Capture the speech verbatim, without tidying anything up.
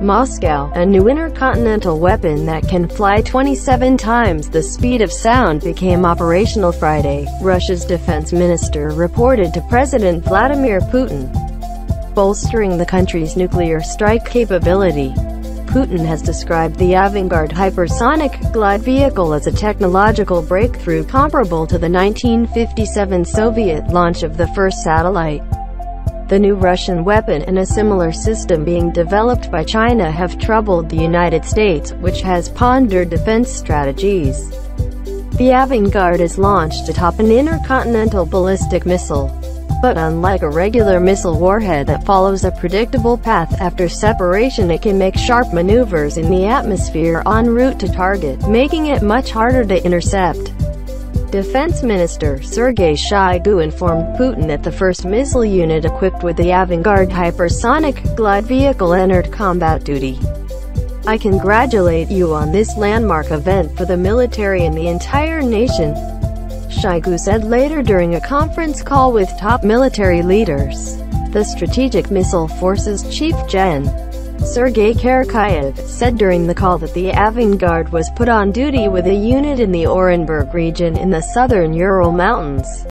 Moscow, a new intercontinental weapon that can fly twenty-seven times the speed of sound became operational Friday, Russia's defense minister reported to President Vladimir Putin, bolstering the country's nuclear strike capability. Putin has described the Avangard hypersonic glide vehicle as a technological breakthrough comparable to the nineteen fifty-seven Soviet launch of the first satellite. The new Russian weapon and a similar system being developed by China have troubled the United States, which has pondered defense strategies. The Avangard is launched atop an intercontinental ballistic missile. But unlike a regular missile warhead that follows a predictable path after separation, it can make sharp maneuvers in the atmosphere en route to target, making it much harder to intercept. Defense Minister Sergei Shoigu informed Putin that the first missile unit equipped with the Avangard hypersonic glide vehicle entered combat duty. "I congratulate you on this landmark event for the military and the entire nation," Shoigu said later during a conference call with top military leaders. The Strategic Missile Forces Chief Gen. Sergey Karakayev said during the call that the Avangard was put on duty with a unit in the Orenburg region in the southern Ural Mountains.